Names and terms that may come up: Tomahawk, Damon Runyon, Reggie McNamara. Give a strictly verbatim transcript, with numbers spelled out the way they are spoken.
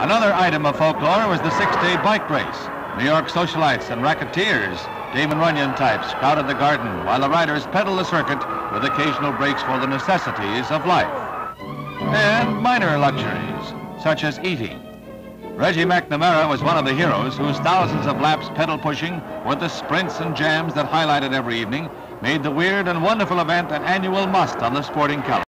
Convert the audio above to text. Another item of folklore was the six-day bike race. New York socialites and racketeers, Damon Runyon types, crowded the garden while the riders pedaled the circuit with occasional breaks for the necessities of life. And minor luxuries, such as eating. Reggie McNamara was one of the heroes whose thousands of laps pedal pushing with the sprints and jams that highlighted every evening made the weird and wonderful event an annual must on the sporting calendar.